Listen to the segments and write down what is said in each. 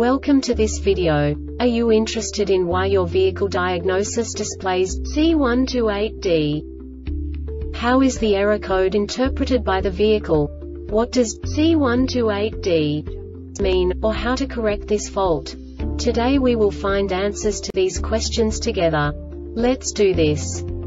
Welcome to this video. Are you interested in why your vehicle diagnosis displays C128D? How is the error code interpreted by the vehicle? What does C128D mean, or how to correct this fault? Today we will find answers to these questions together. Let's do this.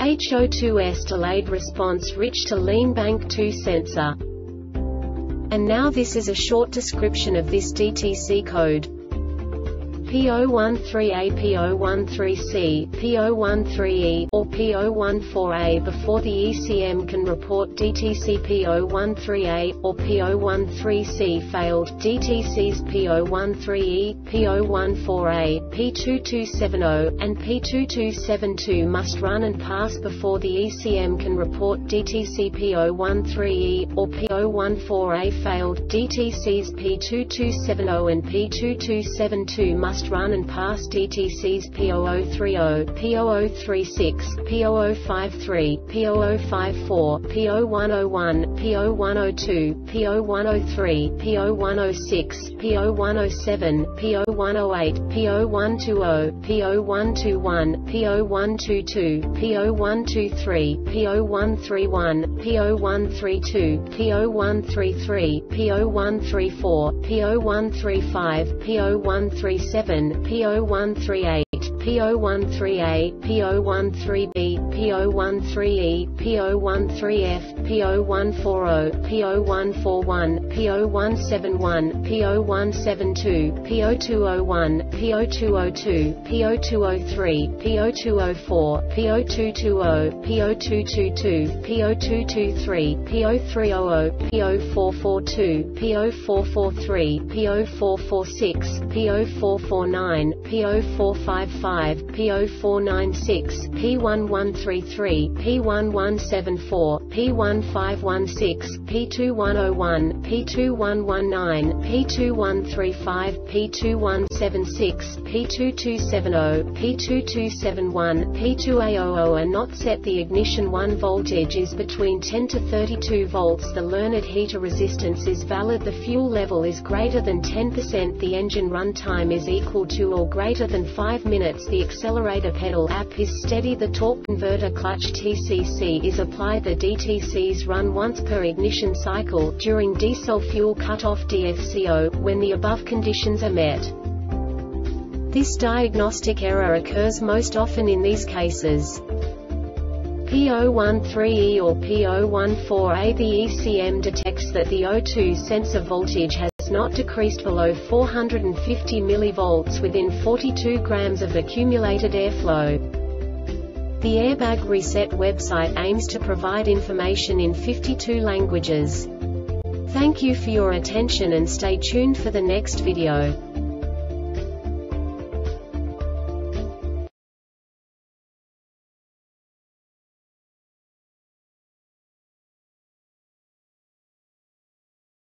HO2S delayed response rich to lean bank 2 sensor. And now this is a short description of this DTC code. P013A, P013C, P013E, or P014A before the ECM can report DTC. P013A, or P013C failed, DTCs P013E, P014A, P2270, and P2272 must run and pass before the ECM can report DTC. P013E, or P014A failed, DTCs P2270 and P2272 must run and pass DTCs. P0030, P0036, P0053, P0054, P0101, P0102, P0103, P0106, P0107, P0108, P0120, P0121, P0122, P0123, P0131, P0132, P0133, P0134, P0135, P0136, P0138, P013A, P013B, P013E, P013F, P0140, P0141, P0171, P0172, P0201, P0202, P0203, P0204, P0220, P0222, P0223, P0300, P0442, P0443, P0446, P0449, P0455, P0496, P1133, P1174, P1516, P2101, P2119, P2135, P2176, P2270, P2271, P2A00 are not set. The ignition 1 voltage is between 10 to 32 volts. The learned heater resistance is valid. The fuel level is greater than 10%. The engine run time is equal to or greater than 5 minutes. The accelerator pedal app is steady. The torque converter clutch TCC is applied. The DTCs run once per ignition cycle during diesel fuel cutoff DFCO when the above conditions are met. This diagnostic error occurs most often in these cases. P013E or P014A. The ECM detects that the O2 sensor voltage has not decreased below 450 mV within 42 grams of accumulated airflow. The Airbag Reset website aims to provide information in 52 languages. Thank you for your attention and stay tuned for the next video.